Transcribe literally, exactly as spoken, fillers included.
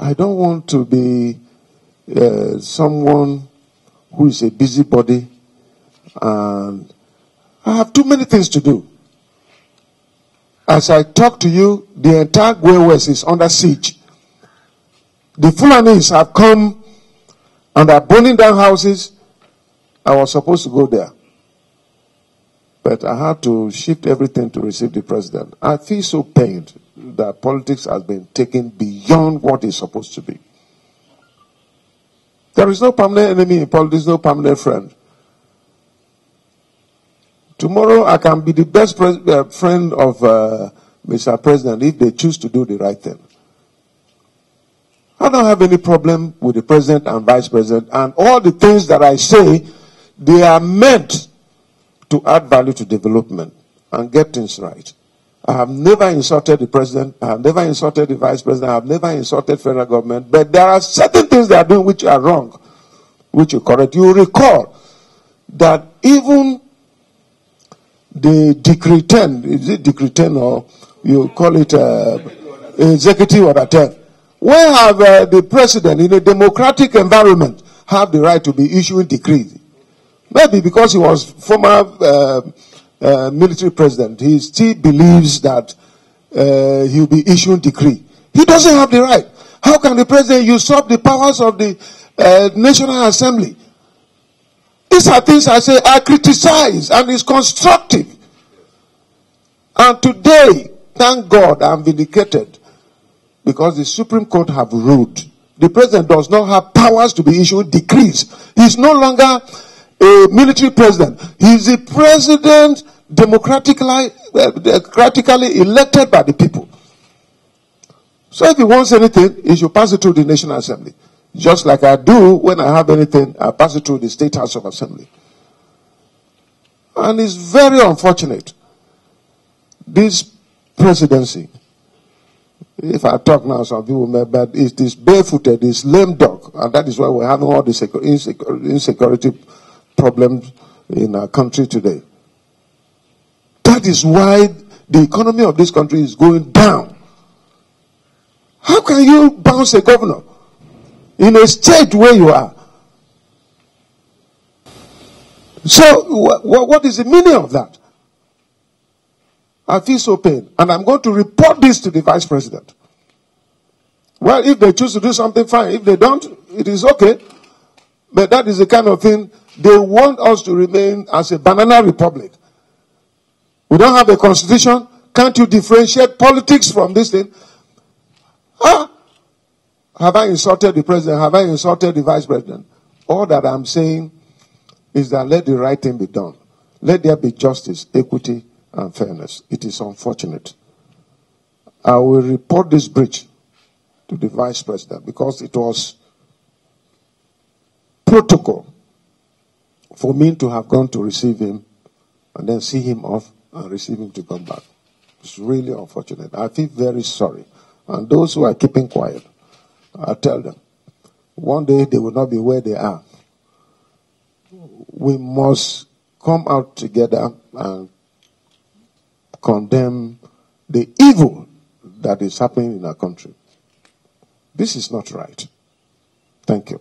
I don't want to be uh, someone who is a busybody, and I have too many things to do. As I talk to you, the entire Gwer-West is under siege. The Fulanese have come and are burning down houses. I was supposed to go there, but I had to shift everything to receive the president. I feel so pained that politics has been taken beyond what it's supposed to be. There is no permanent enemy in politics, no permanent friend. Tomorrow I can be the best uh, friend of uh, Mister President if they choose to do the right thing. I don't have any problem with the president and vice president, and all the things that I say, they are meant to add value to development and get things right. I have never insulted the president. I have never insulted the vice president. I have never insulted federal government. But there are certain things they are doing which are wrong, which you correct. You recall that even the decree ten, is it decree ten or you call it uh, executive order ten? Where have uh, the president in a democratic environment have the right to be issuing decrees? Maybe because he was former uh, uh, military president, he still believes that uh, he'll be issuing decree. He doesn't have the right. How can the president usurp the powers of the uh, National Assembly? These are things I say I criticize, and it's constructive. And today, thank God, I'm vindicated, because the Supreme Court have ruled the president does not have powers to be issued decrees. He's no longer a military president. He's the president democratically, democratically elected by the people. So if he wants anything, he should pass it through the National Assembly. Just like I do when I have anything, I pass it through the State House of Assembly. And it's very unfortunate. This presidency, if I talk now, some people may, but it's this barefooted, this lame dog, and that is why we're having all the insecurity, insecurity problems in our country today. That is why the economy of this country is going down. How can you bounce a governor in a state where you are? So wh wh what is the meaning of that? I feel so pain, and I'm going to report this to the vice president. Well, if they choose to do something, fine. If they don't, it is okay. But that is the kind of thing they want us to remain as a banana republic. We don't have a constitution. Can't you differentiate politics from this thing? Huh? Have I insulted the president? Have I insulted the vice president? All that I'm saying is that let the right thing be done. Let there be justice, equity, and fairness. It is unfortunate. I will report this breach to the vice president, because it was protocol for me to have gone to receive him and then see him off and receive him to come back. It's really unfortunate. I feel very sorry. And those who are keeping quiet, I tell them, one day they will not be where they are. We must come out together and condemn the evil that is happening in our country. This is not right. Thank you.